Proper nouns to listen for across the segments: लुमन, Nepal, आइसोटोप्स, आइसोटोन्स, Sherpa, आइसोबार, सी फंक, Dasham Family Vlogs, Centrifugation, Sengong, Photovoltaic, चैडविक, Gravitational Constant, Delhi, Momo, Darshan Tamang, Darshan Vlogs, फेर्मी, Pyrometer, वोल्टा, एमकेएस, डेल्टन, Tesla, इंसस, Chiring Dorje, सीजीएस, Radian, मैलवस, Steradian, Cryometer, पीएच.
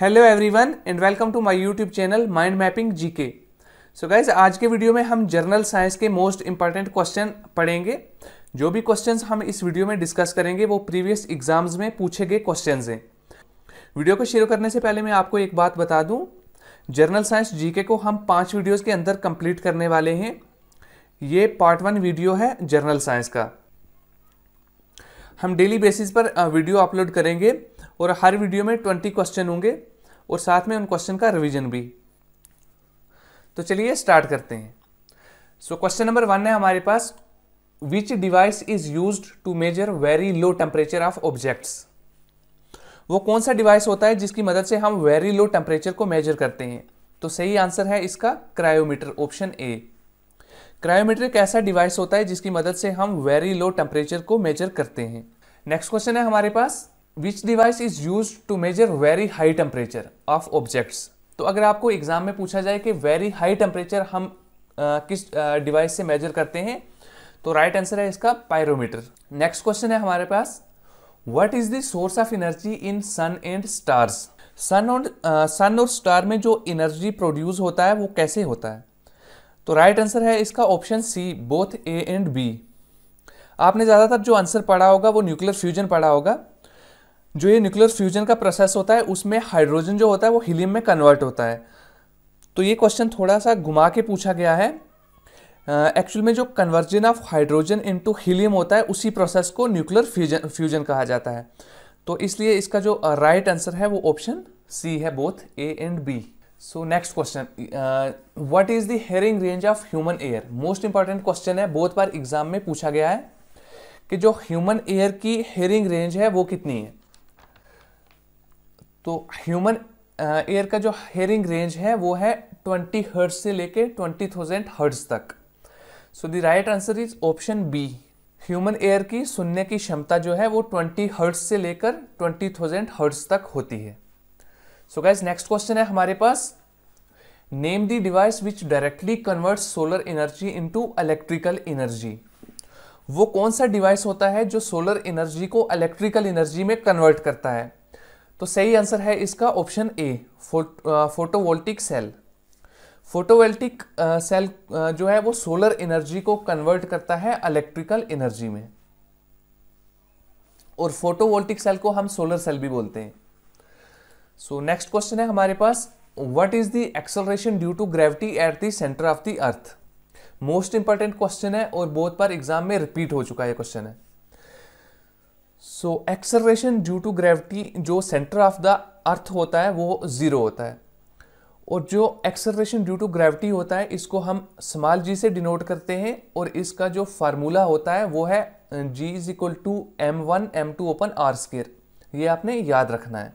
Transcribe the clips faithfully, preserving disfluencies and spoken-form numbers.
Hello everyone and welcome to my YouTube channel mind mapping GK. So guys आज के video में हम general science के most important question पढ़ेंगे। जो भी क्वेश्चंस हम इस वीडियो में डिस्कस करेंगे वो प्रीवियस एग्जाम्स में पूछे गए क्वेश्चंस हैं। वीडियो को शुरू करने से पहले मैं आपको एक बात बता दूं, जनरल साइंस जीके को हम पाँच वीडियोज़ के अंदर कंप्लीट करने वाले हैं। ये पार्ट वन वीडियो है जनरल साइंस का। हम डेली बेसिस पर वीडियो अपलोड करेंगे और हर वीडियो में बीस क्वेश्चन होंगे और साथ में उन क्वेश्चन का रिवीजन भी। तो चलिए स्टार्ट करते हैं। सो क्वेश्चन नंबर वन है हमारे पास, which device is used to measure very low temperature of objects. वो कौन सा डिवाइस होता है जिसकी मदद से हम वेरी लो टेम्परेचर को मेजर करते हैं। तो सही आंसर है इसका क्रायोमीटर, ऑप्शन ए। क्रायोमीटर एक ऐसा डिवाइस होता है जिसकी मदद से हम वेरी लो टेम्परेचर को मेजर करते हैं। नेक्स्ट क्वेश्चन है हमारे पास, which device is use to measure very high temperature of objects. तो अगर आपको एग्जाम में पूछा जाए कि वेरी हाई टेम्परेचर हम आ, किस डिवाइस से मेजर करते हैं, तो राइट right आंसर है इसका पायरोमीटर। नेक्स्ट क्वेश्चन है हमारे पास, what is the source of energy in sun and stars. Sun और सन और स्टार में जो एनर्जी प्रोड्यूस होता है वो कैसे होता है। तो राइट right आंसर है इसका option C, both A and B. आपने ज़्यादातर जो आंसर पढ़ा होगा वो न्यूक्लियर फ्यूजन पढ़ा होगा। जो ये न्यूक्लियर फ्यूजन का प्रोसेस होता है उसमें हाइड्रोजन जो होता है वो हीलियम में कन्वर्ट होता है। तो ये क्वेश्चन थोड़ा सा घुमा के पूछा गया है। एक्चुअल uh, में जो conversion of hydrogen into helium होता है उसी प्रोसेस को न्यूक्लियर फ्यूजन फ्यूजन कहा जाता है। तो इसलिए इसका जो राइट uh, आंसर right है वो ऑप्शन सी है, both A and B. So next question, what is the hearing range of human ear. Most important question है, बहुत बार एग्जाम में पूछा गया है कि जो ह्यूमन एयर की हेरिंग रेंज है वो कितनी है। तो ह्यूमन एयर का जो हेयरिंग रेंज है वो है बीस हर्ट्ज से लेके बीस हज़ार हर्ट्ज तक। So the right answer is option B. Human ear की सुनने की क्षमता जो है वो बीस हर्ट्ज से लेकर बीस हज़ार हर्ट्ज तक होती है। सो गाइज नेक्स्ट क्वेश्चन है हमारे पास, name the device which directly converts solar energy into electrical energy. वो कौन सा डिवाइस होता है जो सोलर एनर्जी को इलेक्ट्रिकल एनर्जी में कन्वर्ट करता है। तो सही आंसर है इसका option A, photovoltaic cell. Photovoltaic cell जो है वो सोलर एनर्जी को कन्वर्ट करता है इलेक्ट्रिकल एनर्जी में, और फोटोवोल्टिक सेल को हम सोलर सेल भी बोलते हैं। सो नेक्स्ट क्वेश्चन है हमारे पास, what is the acceleration due to gravity at the centre of the earth. Most important question है और बहुत बार एग्जाम में रिपीट हो चुका है क्वेश्चन है। सो एक्सेलरेशन ड्यू टू ग्रेविटी जो सेंटर ऑफ द अर्थ होता है वो ज़ीरो होता है, और जो एक्सेलरेशन ड्यू टू ग्रेविटी होता है इसको हम स्मॉल जी से डिनोट करते हैं, और इसका जो फार्मूला होता है वो है g is equal to m one m two open r square. ये आपने याद रखना है।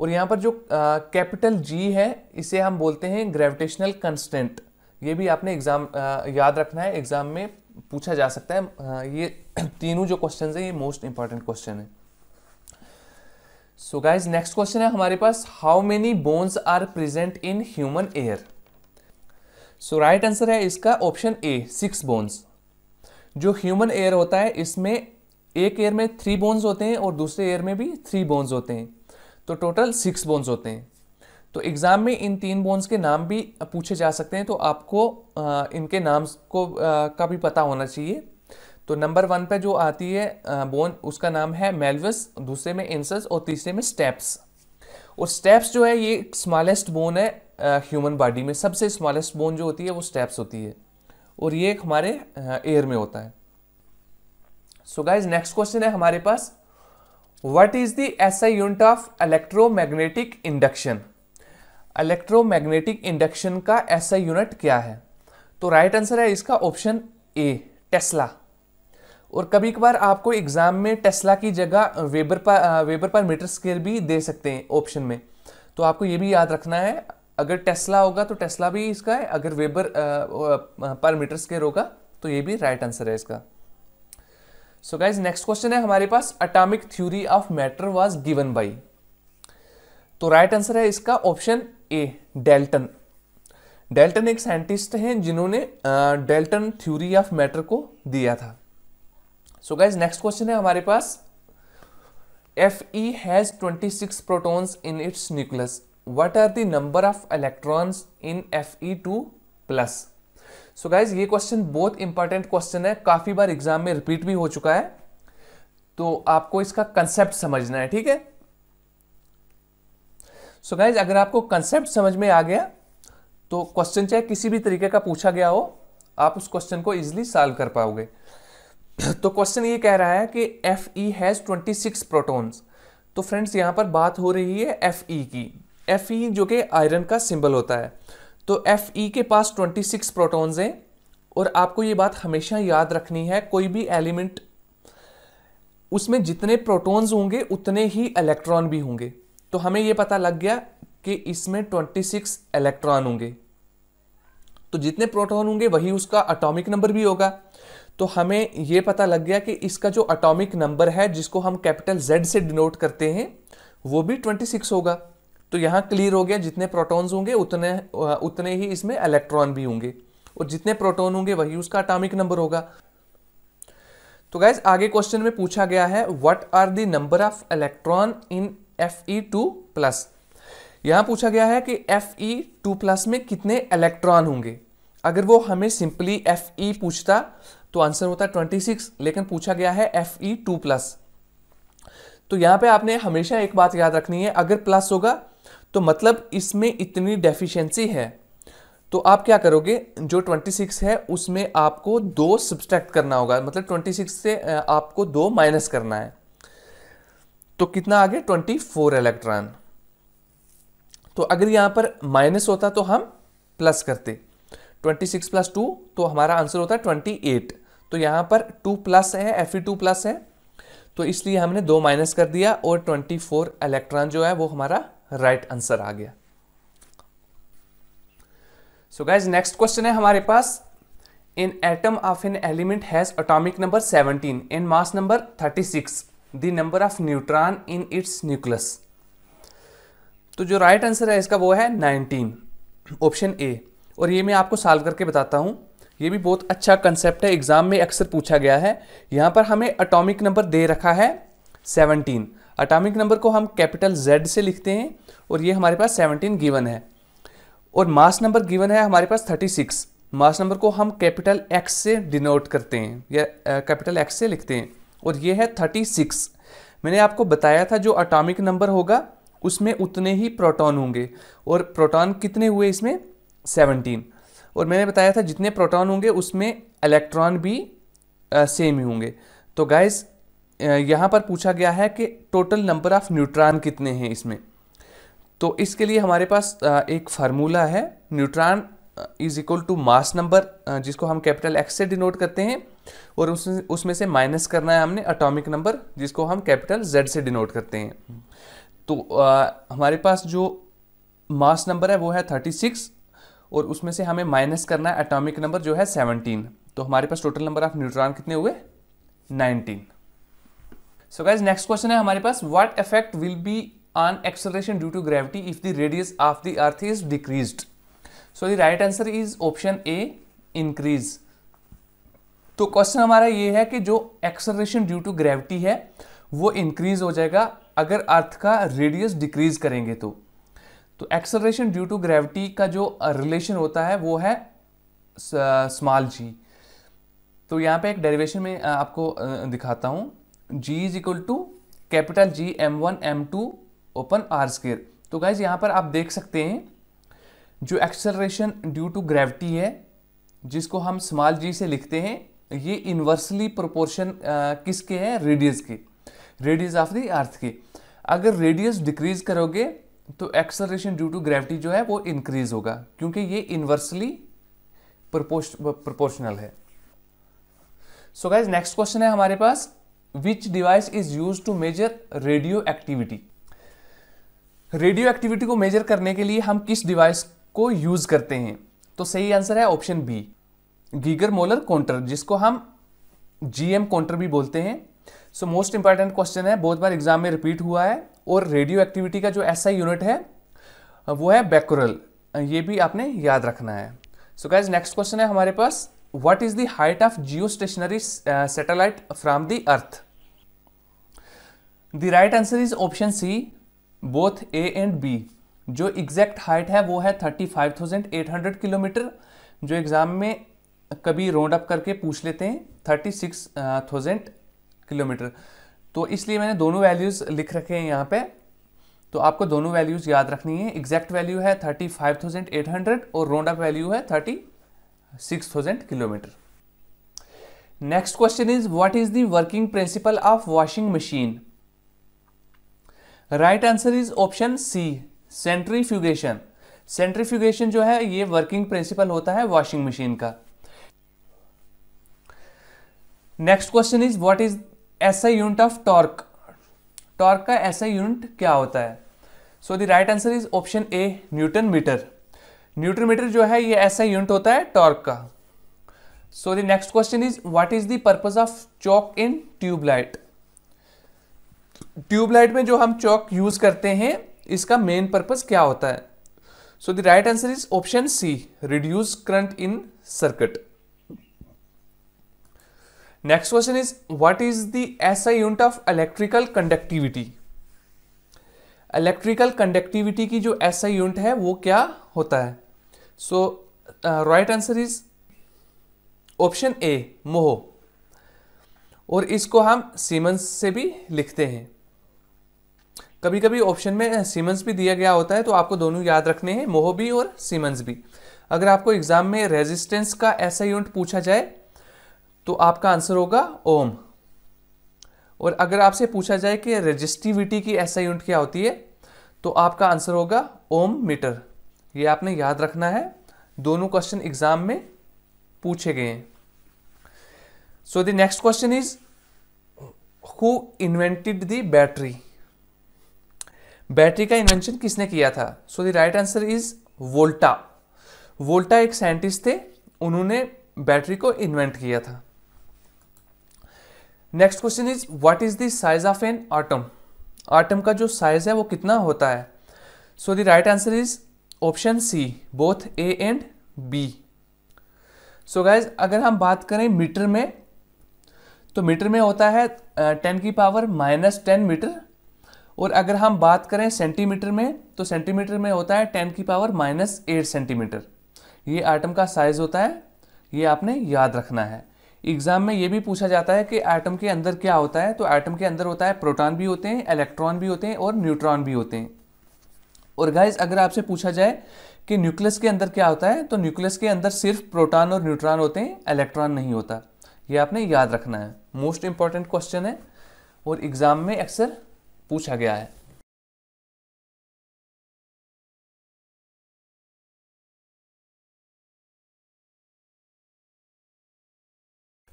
और यहाँ पर जो कैपिटल जी है इसे हम बोलते हैं ग्रेविटेशनल कंस्टेंट। ये भी आपने एग्जाम याद रखना है, एग्जाम में पूछा जा सकता है। आ, ये तीनों जो क्वेश्चन है ये मोस्ट इंपॉर्टेंट क्वेश्चन है। सो गाइज नेक्स्ट क्वेश्चन है हमारे पास, how many bones are present in human ear. So right answer है इसका ऑप्शन ए, सिक्स बोन्स। जो ह्यूमन एयर होता है इसमें एक एयर में थ्री बोन्स होते हैं और दूसरे एयर में भी थ्री बोन्स होते हैं, तो टोटल सिक्स बोन्स होते हैं। तो एग्जाम में इन तीन बोन्स के नाम भी पूछे जा सकते हैं, तो आपको आ, इनके नाम को आ, का भी पता होना चाहिए। तो नंबर वन पे जो आती है आ, बोन, उसका नाम है मैलवस, दूसरे में इंसस और तीसरे में स्टेप्स। और स्टेप्स जो है ये स्मॉलेस्ट बोन है ह्यूमन बॉडी में, सबसे स्मॉलेस्ट बोन जो होती है वो स्टेप्स होती है, और ये हमारे एयर में होता है। सो गाइज नेक्स्ट क्वेश्चन है हमारे पास, what is the SI unit of electromagnetic induction. Electromagnetic induction का एसआई यूनिट क्या है। तो राइट right आंसर है इसका ऑप्शन ए, टेस्ला। और कभी कभार आपको एग्जाम में टेस्ला की जगह वेबर पर वेबर पर मीटर स्केयर भी दे सकते हैं ऑप्शन में, तो आपको ये भी याद रखना है। अगर टेस्ला होगा तो टेस्ला भी इसका है, अगर वेबर पर मीटर स्केयर होगा तो ये भी राइट right आंसर है इसका। सो गाइज नेक्स्ट क्वेश्चन है हमारे पास, atomic theory of matter was given by. तो राइट right आंसर है इसका ऑप्शन ए, डेल्टन। डेल्टन एक साइंटिस्ट हैं जिन्होंने डेल्टन थ्योरी ऑफ मैटर को दिया था। सो गाइज नेक्स्ट क्वेश्चन है हमारे पास, Fe has twenty-six protons in its nucleus. What are the number of electrons in F E two plus? So guys, ये क्वेश्चन बहुत इंपॉर्टेंट क्वेश्चन है, काफी बार एग्जाम में रिपीट भी हो चुका है, तो आपको इसका कंसेप्ट समझना है, ठीक है। सो गाइज, अगर आपको कंसेप्ट समझ में आ गया तो क्वेश्चन चाहे किसी भी तरीके का पूछा गया हो, आप उस क्वेश्चन को इजिली सॉल्व कर पाओगे। तो क्वेश्चन ये कह रहा है कि F E has twenty six protons. तो फ्रेंड्स, यहाँ पर बात हो रही है एफ ई की। एफ ई जो कि आयरन का सिंबल होता है, तो एफ ई के पास ट्वेंटी सिक्स प्रोटॉन्स हैं। और आपको ये बात हमेशा याद रखनी है, कोई भी एलिमेंट उसमें जितने प्रोटॉन्स होंगे उतने ही इलेक्ट्रॉन भी होंगे। तो हमें ये पता लग गया कि इसमें ट्वेंटी सिक्स इलेक्ट्रॉन होंगे, तो जितने प्रोटॉन होंगे वही उसका एटॉमिक नंबर भी होगा। तो हमें यह पता लग गया कि इसका जो एटॉमिक नंबर है, जिसको हम कैपिटल जेड से डिनोट करते हैं, वो भी ट्वेंटी सिक्स होगा। तो यहाँ क्लियर हो गया, जितने प्रोटॉन्स होंगे उतने उतने ही इसमें इलेक्ट्रॉन भी होंगे, और जितने प्रोटॉन होंगे वही उसका एटॉमिक नंबर होगा। तो गाइज, आगे क्वेश्चन में पूछा गया है what are the number of electron in F E two plus. यहाँ पूछा गया है कि F E टू प्लस में कितने इलेक्ट्रॉन होंगे। अगर वो हमें सिंपली Fe पूछता तो आंसर होता ट्वेंटी सिक्स, लेकिन पूछा गया है F E टू प्लस। तो यहाँ पे आपने हमेशा एक बात याद रखनी है, अगर प्लस होगा तो मतलब इसमें इतनी डेफिशिएंसी है। तो आप क्या करोगे, जो ट्वेंटी सिक्स है उसमें आपको दो सब्सट्रैक्ट करना होगा, मतलब ट्वेंटी सिक्स से आपको दो माइनस करना है। तो कितना आगे, ट्वेंटी फोर इलेक्ट्रॉन। तो अगर यहाँ पर माइनस होता तो हम प्लस करते, ट्वेंटी सिक्स प्लस टू, तो हमारा आंसर होता ट्वेंटी एट। तो यहाँ पर टू प्लस है, F E टू प्लस है, तो इसलिए हमने दो माइनस कर दिया, और ट्वेंटी फोर इलेक्ट्रॉन जो है वो हमारा राइट आंसर आ गया। सो गाइज, नेक्स्ट क्वेश्चन है हमारे पास, in atom of an element has atomic number seventeen and mass number thirty six, the number of neutron in its nucleus. तो जो राइट आंसर है इसका वो है नाइनटीन, ऑप्शन ए। और ये मैं आपको सॉल्व करके बताता हूँ, ये भी बहुत अच्छा कंसेप्ट है, एग्जाम में अक्सर पूछा गया है। यहाँ पर हमें एटॉमिक नंबर दे रखा है सेवनटीन, एटॉमिक नंबर को हम कैपिटल जेड से लिखते हैं, और ये हमारे पास सेवनटीन गिवन है, और मास नंबर गिवन है हमारे पास थर्टी सिक्स। मास नंबर को हम कैपिटल एक्स से डिनोट करते हैं, या कैपिटल एक्स से लिखते हैं, और ये है थर्टी सिक्स। मैंने आपको बताया था जो एटॉमिक नंबर होगा उसमें उतने ही प्रोटॉन होंगे, और प्रोटॉन कितने हुए इसमें, सेवनटीन। और मैंने बताया था जितने प्रोटॉन होंगे उसमें इलेक्ट्रॉन भी सेम ही होंगे। तो गाइज, यहाँ पर पूछा गया है कि टोटल नंबर ऑफ न्यूट्रॉन कितने हैं इसमें। तो इसके लिए हमारे पास एक फार्मूला है, neutron is equal to mass number, जिसको हम कैपिटल एक्स से डिनोट करते हैं, और उसमें उसमें से माइनस करना है हमने एटॉमिक नंबर, जिसको हम कैपिटल जेड से डिनोट करते हैं। तो आ, हमारे पास जो मास नंबर है वो है थर्टी सिक्स, और उसमें से हमें माइनस करना है एटॉमिक नंबर जो है सेवनटीन। तो हमारे पास टोटल नंबर ऑफ न्यूट्रॉन कितने हुए, nineteen. So guys, next question है हमारे पास, what effect will be on acceleration due to gravity if the radius of the earth is decreased. So the right answer is option A, increase. तो question हमारा ये है कि जो acceleration due to gravity है वो increase हो जाएगा अगर अर्थ का radius decrease करेंगे तो। तो acceleration due to gravity का जो relation होता है वो है small g। तो यहाँ पे एक derivation में आपको दिखाता हूँ, g is equal to capital G m one m two open r square. तो गाइज, यहाँ पर आप देख सकते हैं जो एक्सेलरेशन ड्यू टू ग्रेविटी है, जिसको हम स्मॉल जी से लिखते हैं, ये इन्वर्सली प्रोपोर्शन किसके है, रेडियस के, रेडियस ऑफ द अर्थ के। अगर रेडियस डिक्रीज करोगे तो एक्सेलरेशन ड्यू टू ग्रेविटी जो है वो इंक्रीज होगा, क्योंकि ये इन्वर्सली प्रोपोर्शनल है। सो गाइज, नेक्स्ट क्वेश्चन है हमारे पास, Which device is used to measure radio activity? Radio activity को मेजर करने के लिए हम किस डिवाइस को यूज करते हैं? तो सही आंसर है option B, Geiger Muller counter, जिसको हम जी एम काउंटर भी बोलते हैं। सो मोस्ट इंपॉर्टेंट क्वेश्चन है, बहुत बार एग्जाम में रिपीट हुआ है, और रेडियो एक्टिविटी का जो ऐसा यूनिट है वो है बेक्यूरल, ये भी आपने याद रखना है। सो गाइज, नेक्स्ट क्वेश्चन है हमारे पास, what is the height of geostationary satellite from the earth? The right answer is option C both A and B. जो एग्जैक्ट हाइट है वो है thirty five thousand eight hundred kilometre, जो exam में कभी राउंड अप करके पूछ लेते हैं थर्टी सिक्स थाउजेंड किलोमीटर। तो इसलिए मैंने दोनों वैल्यूज़ लिख रखे हैं यहाँ पे, तो आपको दोनों वैल्यूज़ याद रखनी है। एग्जैक्ट वैल्यू है thirty five thousand eight hundred और राउंड अप वैल्यू है thirty six thousand kilometre. Next question is what is the working principle of washing machine. Right answer is option C centrifugation. Centrifugation जो है ये working principle होता है washing machine का। Next question is what is SI unit of torque. Torque का SI unit क्या होता है? So the right answer is option A newton metre. Newton metre जो है ये एसआई यूनिट होता है टॉर्क का। So the next question is what is the purpose of choke in tubelight. Tubelight में जो हम चॉक यूज करते हैं इसका मेन पर्पस क्या होता है? So the right answer is option C reduce current in circuit. Next question is what is the SI unit of electrical conductivity. Electrical conductivity की जो एसआई यूनिट है वो क्या होता है? So right answer is option A mho, और इसको हम सीमेंस से भी लिखते हैं। कभी कभी ऑप्शन में सीमेंस भी दिया गया होता है, तो आपको दोनों याद रखने हैं, मोह भी और सीमेंस भी। अगर आपको एग्जाम में रेजिस्टेंस का एसआई यूनिट पूछा जाए तो आपका आंसर होगा ओम, और अगर आपसे पूछा जाए कि रेजिस्टिविटी की एसआई यूनिट क्या होती है तो आपका आंसर होगा ओम मीटर। ये आपने याद रखना है, दोनों क्वेश्चन एग्जाम में पूछे गए हैं। So the next question is who invented the battery. Battery का इन्वेंशन किसने किया था? So the right answer is वोल्टा। वोल्टा एक साइंटिस्ट थे, उन्होंने बैटरी को इन्वेंट किया था। Next question is what is the size of an atom. Atom का जो साइज है वो कितना होता है? So the right answer is option C both A and B. So guys अगर हम बात करें मीटर में, तो मीटर में होता है टेन की पावर माइनस टेन मीटर, और अगर हम बात करें सेंटीमीटर में तो सेंटीमीटर में होता है टेन की पावर माइनस एट सेंटीमीटर। ये आटम का साइज होता है, ये आपने याद रखना है। एग्जाम में ये भी पूछा जाता है कि एटम के अंदर क्या होता है, तो एटम के अंदर होता है प्रोटॉन भी होते हैं, इलेक्ट्रॉन भी होते हैं और न्यूट्रॉन भी होते हैं। और गाइज अगर आपसे पूछा जाए कि न्यूक्लियस के अंदर क्या होता है, तो न्यूक्लियस के अंदर सिर्फ प्रोटॉन और न्यूट्रॉन होते हैं, इलेक्ट्रॉन नहीं होता। ये आपने याद रखना है, मोस्ट इंपॉर्टेंट क्वेश्चन है और एग्जाम में अक्सर पूछा गया है।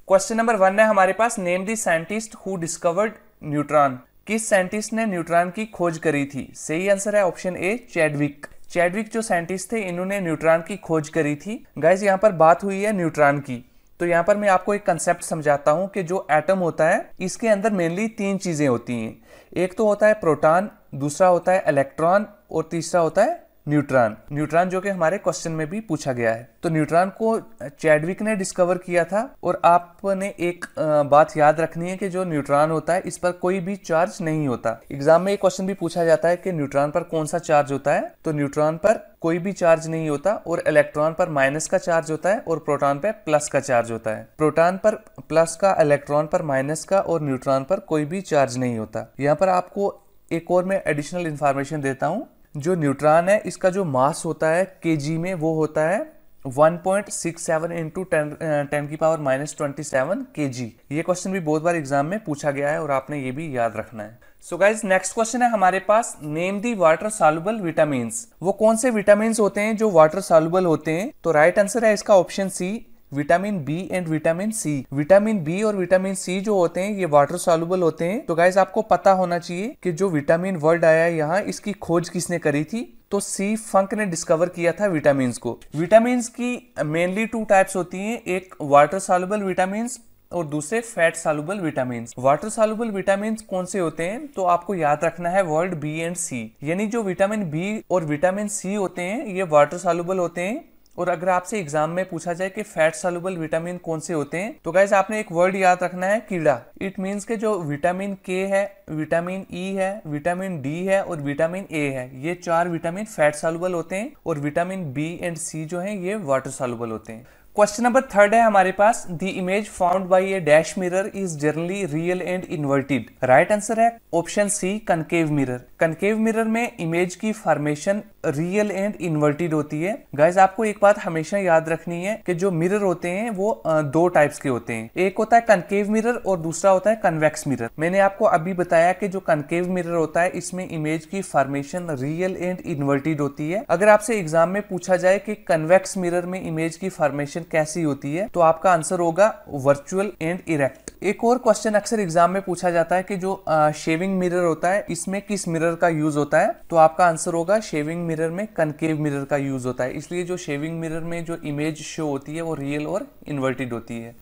क्वेश्चन नंबर वन है हमारे पास, name the scientist who discovered neutron. किस साइंटिस्ट ने न्यूट्रॉन की खोज करी थी? सही आंसर है ऑप्शन ए चैडविक। चैडविक जो साइंटिस्ट थे इन्होंने न्यूट्रॉन की खोज करी थी। गाइज यहाँ पर बात हुई है न्यूट्रॉन की, तो यहाँ पर मैं आपको एक कंसेप्ट समझाता हूँ कि जो एटम होता है इसके अंदर मेनली तीन चीजें होती हैं। एक तो होता है प्रोटॉन, दूसरा होता है इलेक्ट्रॉन और तीसरा होता है न्यूट्रॉन। न्यूट्रॉन जो कि हमारे क्वेश्चन में भी पूछा गया है। तो न्यूट्रॉन को चैडविक ने डिस्कवर किया था, और आपने एक बात याद रखनी है कि जो न्यूट्रॉन होता है इस पर कोई भी चार्ज नहीं होता। एग्जाम में एक क्वेश्चन भी पूछा जाता है कि न्यूट्रॉन पर कौन सा चार्ज होता है, तो न्यूट्रॉन पर कोई भी चार्ज नहीं होता, और इलेक्ट्रॉन पर माइनस का चार्ज होता है और प्रोटॉन पर प्लस का चार्ज होता है। प्रोटॉन पर प्लस का, इलेक्ट्रॉन पर माइनस का और न्यूट्रॉन पर कोई भी चार्ज नहीं होता। यहाँ पर आपको एक और मैं एडिशनल इन्फॉर्मेशन देता हूँ। जो न्यूट्रॉन है इसका जो मास होता है केजी में वो होता है one point six seven into ten ten की power minus twenty seven K G. ये क्वेश्चन भी बहुत बार एग्जाम में पूछा गया है और आपने ये भी याद रखना है। सो गाइज नेक्स्ट क्वेश्चन है हमारे पास, name the water soluble vitamins. वो कौन से विटामिन्स होते हैं जो वाटर सॉल्युबल होते हैं? तो राइट आंसर है इसका option C vitamin B and vitamin C. Vitamin B और विटामिन सी जो होते हैं ये वाटर सॉल्युबल होते हैं। तो गाइज आपको पता होना चाहिए कि जो विटामिन वर्ड आया है यहाँ, इसकी खोज किसने करी थी? तो सी फंक ने डिस्कवर किया था विटामिन्स को। विटामिन्स की मेनली टू टाइप्स होती हैं, एक वाटर सॉल्युबल विटामिन्स और दूसरे fat soluble vitamins. Water soluble vitamins कौन से होते हैं? तो आपको याद रखना है वर्ड बी एंड सी, यानी जो विटामिन बी और विटामिन सी होते हैं ये वाटर सॉल्युबल होते हैं और अगर आपसे एग्जाम में पूछा जाए कि फैट सॉल्युबल विटामिन कौन से होते हैं, तो गाइस आपने एक वर्ड याद रखना है, कीड़ा। इट मींस के जो विटामिन के है, विटामिन ई e है, विटामिन डी है और विटामिन ए है, ये चार विटामिन फैट सॉल्युबल होते हैं और विटामिन बी एंड सी जो है ये वाटर सॉल्युबल होते हैं। क्वेश्चन नंबर थर्ड है हमारे पास, the image found by a dash mirror is generally real and inverted. Right answer है option C, concave mirror. Concave mirror में इमेज की फॉर्मेशन रियल एंड इन्वर्टेड होती है। गाइज आपको एक बात हमेशा याद रखनी है कि जो मिरर होते हैं वो दो टाइप्स के होते हैं, एक होता है कनकेव मिरर और दूसरा होता है कन्वेक्स मिरर। मैंने आपको अभी बताया कि जो कनकेव मिरर होता है इसमें इमेज की फॉर्मेशन रियल एंड इन्वर्टेड होती है। अगर आपसे एग्जाम में पूछा जाए कि कन्वेक्स मिरर में इमेज की फॉर्मेशन कैसी होती है, तो आपका आंसर होगा वर्चुअल एंड इरेक्ट। एक और क्वेश्चन अक्सर एग्जाम में पूछा जाता है कि जो आ, शेविंग मिरर होता है इसमें किस मिरर का यूज होता है, तो आपका आंसर होगा शेविंग मिरर में कनकेव मिरर का यूज होता है। इसलिए जो शेविंग मिरर में जो इमेज शो होती है वो रियल और इन्वर्टेड होती है।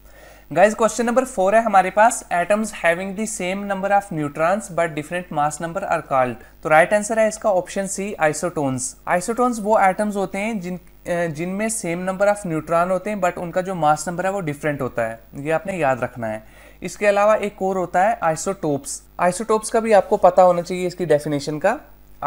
गाइज क्वेश्चन नंबर फोर है हमारे पास, atoms having the same number of neutrons but different mass number are called. तो राइट आंसर है इसका ऑप्शन सी, आइसोटोन्स। आइसोटोन्स वो एटम्स होते हैं जिन जिनमें सेम नंबर ऑफ न्यूट्रॉन होते हैं बट उनका जो मास नंबर है वो डिफरेंट होता है, ये आपने याद रखना है। इसके अलावा एक और होता है आइसोटोप्स। आइसोटोप्स का भी आपको पता होना चाहिए इसकी डेफिनेशन का,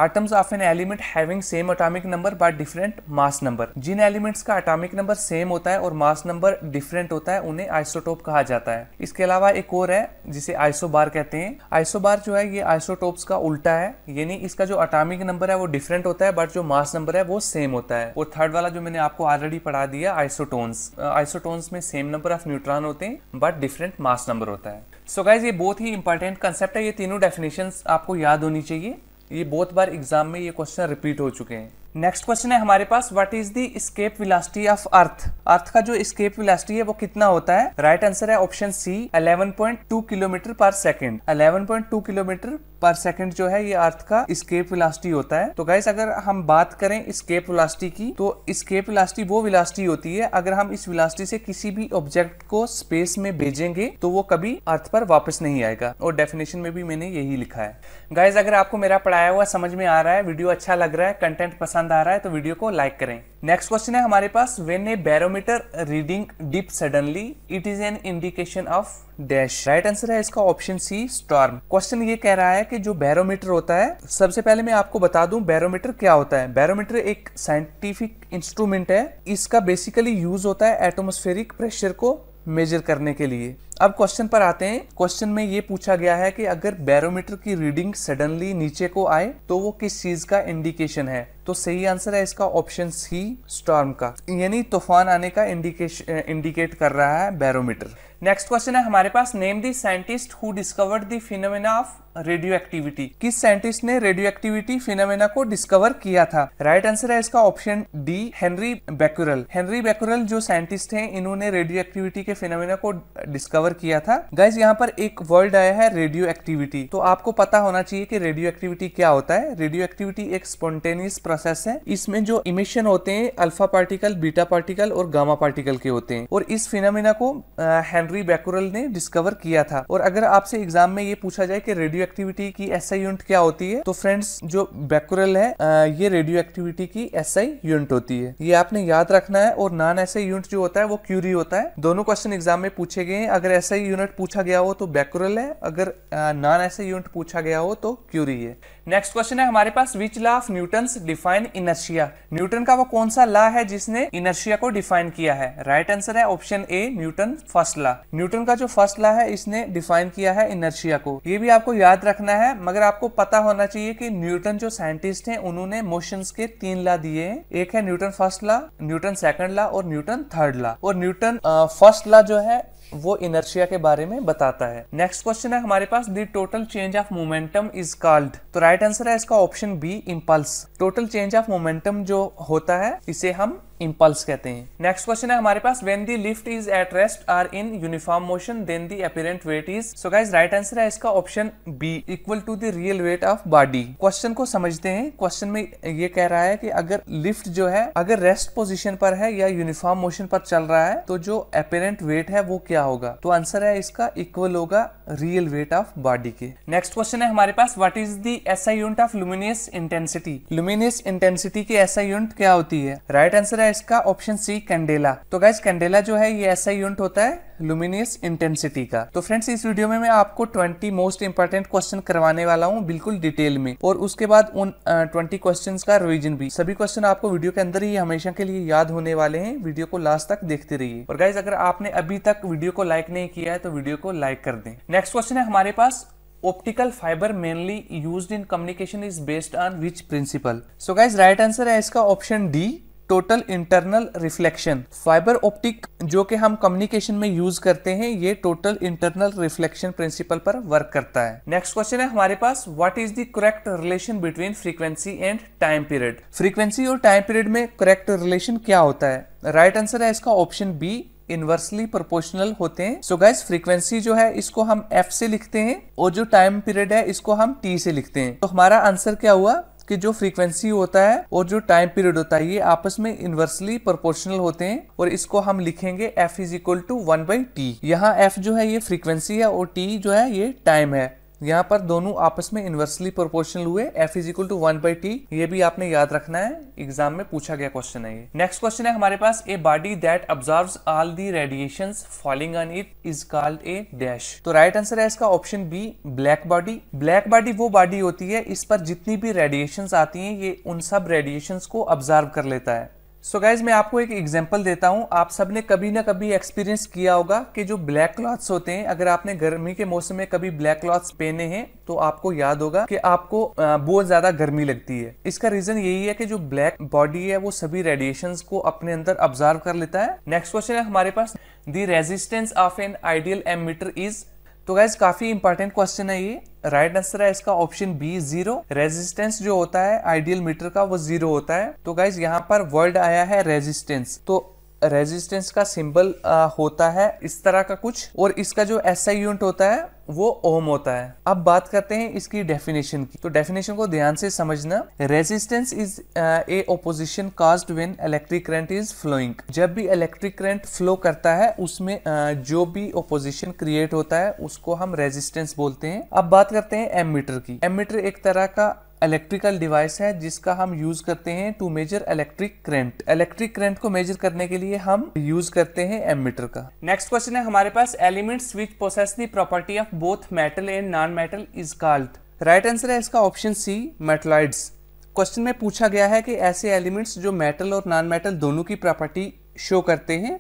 atoms of an element having same atomic number but different mass number. जिन एलिमेंट्स का एटॉमिक नंबर सेम होता है और मास नंबर डिफरेंट होता है उन्हें आइसोटोप कहा जाता है। इसके अलावा एक और है जिसे आइसोबार कहते हैं। आइसोबार जो है ये आइसोटोप्स का उल्टा है, यानी इसका जो एटॉमिक नंबर है वो डिफरेंट होता है बट जो मास नंबर है वो सेम होता है। और थर्ड वाला जो मैंने आपको ऑलरेडी पढ़ा दिया, आइसोटोन्स। आइसोटोन्स में सेम नंबर ऑफ न्यूट्रॉन होते हैं बट डिफरेंट मास नंबर होता है। सो गाइज ये बहुत ही इंपॉर्टेंट कंसेप्ट है, ये तीनों डेफिनेशन आपको याद होनी चाहिए। ये बहुत बार एग्जाम में ये क्वेश्चन रिपीट हो चुके हैं। नेक्स्ट क्वेश्चन है हमारे पास, what is the escape velocity of earth. Earth का जो एस्केप वेलोसिटी है वो कितना होता है। राइट आंसर है ऑप्शन सी, ग्यारह पॉइंट दो किलोमीटर पर सेकंड। ग्यारह पॉइंट दो किलोमीटर पर सेकंड जो है ये अर्थ का एस्केप वेलोसिटी होता है। तो गाइस अगर हम बात करें एस्केप वेलोसिटी की, तो एस्केप वेलोसिटी वो वेलोसिटी होती है अगर हम इस वेलोसिटी से किसी भी ऑब्जेक्ट को स्पेस में भेजेंगे तो वो कभी अर्थ पर वापस नहीं आएगा, और डेफिनेशन में भी मैंने यही लिखा है। गाइज अगर आपको मेरा पढ़ाया हुआ समझ में आ रहा है, वीडियो अच्छा लग रहा है, कंटेंट पसंद आ रहा है, तो वीडियो को लाइक करें। नेक्स्ट क्वेश्चन है हमारे पास, when a barometer reading dip suddenly it is an indication of dash. Right answer है इसका ऑप्शन सी, स्टॉर्म। क्वेश्चन ये कह रहा है कि जो बैरोमीटर होता है, सबसे पहले मैं आपको बता दूं बैरोमीटर क्या होता है। बैरोमीटर एक साइंटिफिक इंस्ट्रूमेंट है, इसका बेसिकली यूज होता है एटमॉस्फेरिक प्रेशर को मेजर करने के लिए। अब क्वेश्चन पर आते हैं। क्वेश्चन में ये पूछा गया है कि अगर बैरोमीटर की रीडिंग सडनली नीचे को आए तो वो किस चीज का इंडिकेशन है। तो सही आंसर है इसका ऑप्शन सी, स्टॉर्म का, यानी तूफान आने का इंडिकेशन इंडिकेट कर रहा है बैरोमीटर। नेक्स्ट क्वेश्चन है हमारे पास, name the scientist who discovered the phenomena of radio activity. किस साइंटिस्ट ने रेडियो एक्टिविटी फिनोमेना को डिस्कवर किया था। राइट आंसर है इसका option D, Henri Becquerel. Henri Becquerel जो साइंटिस्ट हैं, इन्होंने रेडियो एक्टिविटी के फिनोमेना को डिस्कवर किया था। गाइज यहाँ पर एक वर्ड आया है रेडियो एक्टिविटी, तो आपको पता होना चाहिए कि रेडियो एक्टिविटी क्या होता है। रेडियो एक्टिविटी एक स्पॉन्टेनियस प्रोसेस है, इसमें जो इमिशन होते हैं अल्फा पार्टिकल, बीटा पार्टिकल और गामा पार्टिकल के होते हैं, और इस फिनोमेना को हेनरी बेक्यूरेल ने डिस्कवर किया था। और अगर आपसे एग्जाम में ये पूछा जाए कि रेडियो एक्टिविटी की एसआई यूनिट क्या होती है, तो फ्रेंड्स जो बेक्यूरेल है ये रेडियो एक्टिविटी की एसआई यूनिट होती है, ये आपने याद रखना है। और नॉन एसआई यूनिट जो होता है वो क्यूरी होता है। दोनों क्वेश्चन एग्जाम में पूछे गए हैं, अगर एसआई यूनिट पूछा गया हो तो बेक्यूरेल है, अगर नॉन एसआई यूनिट पूछा गया हो तो क्यूरी है। नेक्स्ट क्वेश्चन है हमारे पास, which law of Newton define inertia. Newton का वो कौन सा लॉ है जिसने इनर्शिया को डिफाइन किया है। राइट आंसर है option A, Newton first law. Newton का जो फर्स्ट लॉ है इसने डिफाइन किया है इनर्शिया को। ये भी आपको याद रखना है, मगर आपको पता होना चाहिए कि न्यूटन जो साइंटिस्ट हैं उन्होंने मोशंस के तीन लॉ दिए हैं। एक है Newton first law, Newton second law और न्यूटन थर्ड लॉ, और न्यूटन फर्स्ट लॉ जो है वो इनर्शिया के बारे में बताता है। नेक्स्ट क्वेश्चन है हमारे पास, the total change of momentum is called. तो राइट आंसर है इसका option B, impulse. Total change of momentum जो होता है इसे हम इंपल्स कहते हैं। नेक्स्ट क्वेश्चन है हमारे पास, when the lift is at rest or in uniform motion then the apparent weight is. So guys right answer है इसका option B, equal to the real weight of body. Question को समझते हैं। Question में ये कह रहा है कि अगर लिफ्ट जो है अगर रेस्ट पोजीशन पर है या यूनिफॉर्म मोशन पर चल रहा है तो जो अपीरेंट वेट है वो क्या होगा। तो आंसर है इसका इक्वल होगा रियल वेट ऑफ बॉडी के। नेक्स्ट क्वेश्चन है हमारे पास, what is the SI unit of luminous intensity. Luminous intensity की एसआई यूनिट क्या होती है। राइट आंसर है इसका ऑप्शन सी कैंडेला। तो गाइस कैंडेला जो है ये ऐसा यूनिट होता है लुमिनियस इंटेंसिटी का। तो फ्रेंड्स इस वीडियो में मैं आपको ट्वेंटी मोस्ट इंपॉर्टेंट क्वेश्चन करवाने वाला हूँ बिल्कुल डिटेल में, और उसके बाद उन ट्वेंटी क्वेश्चन का रिविजन भी। सभी क्वेश्चन आपको वीडियो के अंदर ही हमेशा के लिए याद होने वाले हैं, वीडियो को लास्ट तक देखते रहिए। और गाइज अगर आपने अभी तक वीडियो को लाइक नहीं किया है तो वीडियो को लाइक कर दें। नेक्स्ट क्वेश्चन है हमारे पास, optical fibre mainly used in communication is based on which principle. So guys right answer है इसका option D, total internal reflection. Fibre optic जो कि हम कम्युनिकेशन में यूज करते हैं ये टोटल इंटरनल रिफ्लेक्शन प्रिंसिपल पर वर्क करता है। नेक्स्ट क्वेश्चन है हमारे पास, what is the correct relation between frequency and time period. Frequency और टाइम पीरियड में करेक्ट रिलेशन क्या होता है। राइट right आंसर है इसका ऑप्शन बी, इन्वर्सली प्रोपोर्शनल होते हैं। सो गाइज फ्रीक्वेंसी जो है इसको हम एफ से लिखते हैं और जो टाइम पीरियड है इसको हम टी से लिखते हैं। तो हमारा आंसर क्या हुआ कि जो फ्रीक्वेंसी होता है और जो टाइम पीरियड होता है ये आपस में इन्वर्सली प्रोपोर्शनल होते हैं, और इसको हम लिखेंगे F is equal to one by T. यहाँ एफ जो है ये फ्रीक्वेंसी है और टी जो है ये टाइम है। यहाँ पर दोनों आपस में इन्वर्सली प्रोपोर्शनल हुए, F is equal to one by T. ये भी आपने याद रखना है, एग्जाम में पूछा गया क्वेश्चन है ये। नेक्स्ट क्वेश्चन है हमारे पास, a body that observes all the radiations falling on it is called a dash. तो राइट आंसर है इसका option B, black body. Black body वो बॉडी होती है इस पर जितनी भी रेडिएशंस आती हैं ये उन सब रेडिएशंस को ऑब्जर्व कर लेता है। सो so गाइज मैं आपको एक एग्जांपल देता हूँ। आप सबने कभी ना कभी एक्सपीरियंस किया होगा कि जो ब्लैक क्लॉथ्स होते हैं, अगर आपने गर्मी के मौसम में कभी ब्लैक क्लॉथ्स पहने हैं तो आपको याद होगा कि आपको बहुत ज्यादा गर्मी लगती है। इसका रीजन यही है कि जो ब्लैक बॉडी है वो सभी रेडिएशंस को अपने अंदर ऑब्जर्व कर लेता है। नेक्स्ट क्वेश्चन है हमारे पास, the resistance of an ideal ammeter is. तो गाइज काफी इंपॉर्टेंट क्वेश्चन है ये। राइट आंसर है इसका ऑप्शन बी, जीरो। रेजिस्टेंस जो होता है आइडियल मीटर का वो जीरो होता है। तो गाइज यहाँ पर वर्ड आया है रेजिस्टेंस, तो रेजिस्टेंस का सिंबल आ, होता है इस तरह का कुछ, और इसका जो एसआई यूनिट होता है वो ओम होता है। अब बात करते हैं इसकी डेफिनेशन की, तो डेफिनेशन को ध्यान से समझना। Resistance is a opposition caused when electric current is flowing. जब भी इलेक्ट्रिक करंट फ्लो करता है उसमें uh, जो भी ऑपोजिशन क्रिएट होता है उसको हम रेजिस्टेंस बोलते हैं। अब बात करते हैं एमीटर की। एमीटर एक तरह का इलेक्ट्रिकल डिवाइस है जिसका हम यूज करते हैं to measure electric current. Electric current को मेजर करने के लिए हम यूज करते हैं एमीटर का। नेक्स्ट क्वेश्चन है हमारे पास, elements which possess the property of both metal and non metal is called. Right answer है इसका ऑप्शन सी, मेटलॉइड्स। क्वेश्चन में पूछा गया है कि ऐसे एलिमेंट्स जो मेटल और नॉन मेटल दोनों की प्रॉपर्टी शो करते हैं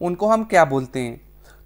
उनको हम क्या बोलते हैं,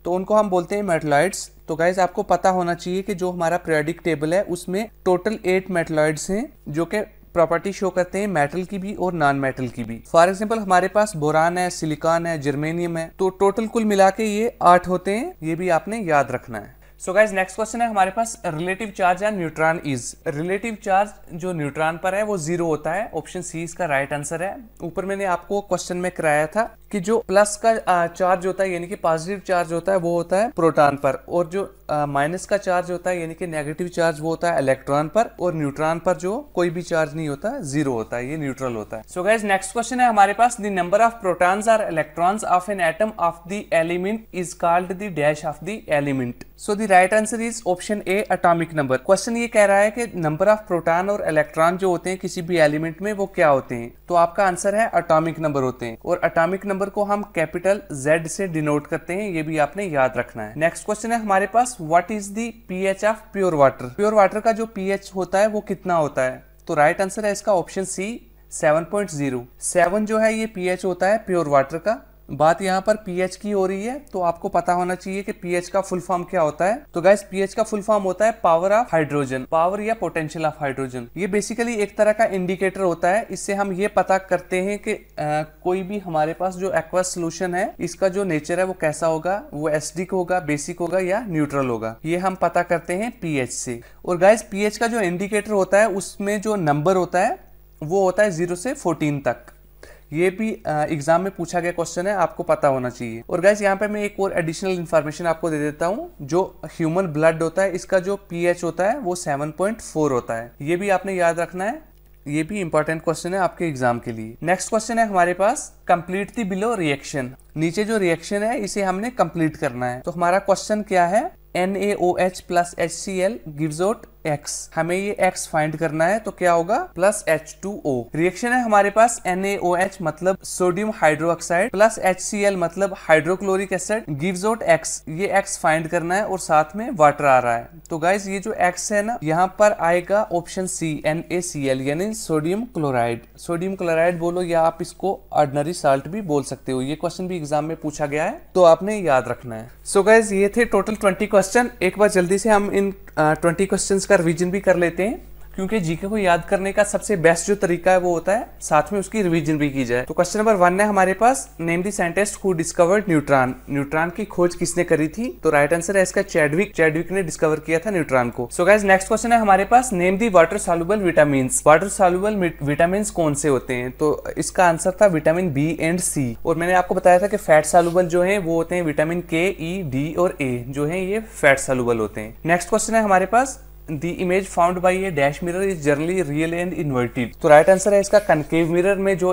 तो उनको हम बोलते हैं मेटलॉइड्स। तो गाइज आपको पता होना चाहिए कि जो हमारा पीरियोडिक टेबल है उसमें टोटल एट मेटलॉइड्स हैं जो कि प्रॉपर्टी शो करते हैं मेटल की भी और नॉन मेटल की भी। फॉर एग्जाम्पल हमारे पास बोरान है, सिलिकॉन है, जर्मेनियम है, तो टोटल कुल मिला के ये आठ होते हैं। ये भी आपने याद रखना है। सो गाइज नेक्स्ट क्वेश्चन है हमारे पास, relative charge on neutron is. Relative charge जो न्यूट्रॉन पर है वो जीरो होता है। ऑप्शन सी इसका राइट आंसर है। ऊपर मैंने आपको क्वेश्चन में कराया था कि जो प्लस का चार्ज होता है यानी कि पॉजिटिव चार्ज होता है वो होता है प्रोटॉन पर, और जो माइनस का चार्ज होता है यानी कि नेगेटिव चार्ज वो होता है इलेक्ट्रॉन पर, और न्यूट्रॉन पर जो कोई भी चार्ज नहीं होता, जीरो होता है, ये न्यूट्रल होता है। सो गाइज नेक्स्ट क्वेश्चन है हमारे पास, द नंबर ऑफ प्रोटॉन्स और electrons of an atom of the element is called the dash of the element. So the right answer is option A, atomic number. Question ये कह रहा है कि number of proton और electron जो होते हैं किसी भी एलिमेंट में वो क्या होते हैं, तो आपका आंसर है एटॉमिक नंबर होते हैं, और एटॉमिक नंबर को हम कैपिटल Z से डिनोट करते हैं। ये भी आपने याद रखना है। नेक्स्ट क्वेश्चन है हमारे पास, what is the पीएच of pure water. Pure water का जो पीएच होता है वो कितना होता है, तो राइट आंसर है इसका option C, seven point zero. Seven जो है ये पीएच होता है प्योर वाटर का। बात यहाँ पर पीएच की हो रही है तो आपको पता होना चाहिए कि पीएच का फुल फॉर्म क्या होता है। तो गाइस पीएच का फुल फॉर्म होता है पावर ऑफ हाइड्रोजन, पावर या पोटेंशियल ऑफ हाइड्रोजन। ये बेसिकली एक तरह का इंडिकेटर होता है, इससे हम ये पता करते हैं कि आ, कोई भी हमारे पास जो एक्वस सोल्यूशन है इसका जो नेचर है वो कैसा होगा, वो एसिडिक होगा, बेसिक होगा या न्यूट्रल होगा, ये हम पता करते हैं पीएच से। और गाइस पीएच का जो इंडिकेटर होता है उसमें जो नंबर होता है वो होता है जीरो से फोर्टीन तक। ये भी एग्जाम में पूछा गया क्वेश्चन है, आपको पता होना चाहिए। और गाइस यहाँ पे मैं एक और एडिशनल इन्फॉर्मेशन आपको दे देता हूँ, जो ह्यूमन ब्लड होता है इसका जो पीएच होता है वो सेवन पॉइंट फोर होता है। ये भी आपने याद रखना है, ये भी इंपॉर्टेंट क्वेश्चन है आपके एग्जाम के लिए। नेक्स्ट क्वेश्चन है हमारे पास, कंप्लीट द बिलो रिएक्शन। नीचे जो रिएक्शन है इसे हमने कंप्लीट करना है। तो हमारा क्वेश्चन क्या है, N A O H plus H C L gives out x, हमें ये x फाइंड करना है तो क्या होगा plus H two O. Reaction है हमारे पास एन ए ओ एच मतलब sodium hydroxide plus H C L मतलब hydrochloric acid gives out x। ये x फाइंड करना है और साथ में वाटर आ रहा है। तो गाइज ये जो x है ना यहाँ पर आएगा option C N A C L यानी सोडियम क्लोराइड। सोडियम क्लोराइड बोलो या आप इसको ऑर्डिनरी साल्ट भी बोल सकते हो। ये क्वेश्चन भी एग्जाम में पूछा गया है तो आपने याद रखना है। सो so गाइज ये थे टोटल ट्वेंटी क्वेश्चन। एक बार जल्दी से हम इन ट्वेंटी uh, क्वेश्चंस का रिवीजन भी कर लेते हैं क्योंकि जीके को याद करने का सबसे बेस्ट जो तरीका है वो होता है साथ में उसकी रिवीजन भी की जाए। तो क्वेश्चन नंबर वन है हमारे पास, name the scientist who discovered neutron. Neutron की खोज किसने करी थी? तो राइट आंसर है इसका चैडविक। चैडविक ने डिस्कवर किया था न्यूट्रॉन को। सो गाइस नेक्स्ट क्वेश्चन है हमारे पास, name the water soluble vitamins. Water soluble vitamins कौन से होते हैं? तो इसका आंसर था विटामिन बी एंड सी। और मैंने आपको बताया था कि फैट सॉल्युबल जो है वो होते हैं विटामिन के, ई, डी और ए, जो है ये फैट सॉल्युबल होते हैं। नेक्स्ट क्वेश्चन है हमारे पास, The image found by a dash mirror is generally real and inverted। तो राइट आंसर है इसका कन्केव मिरर में जो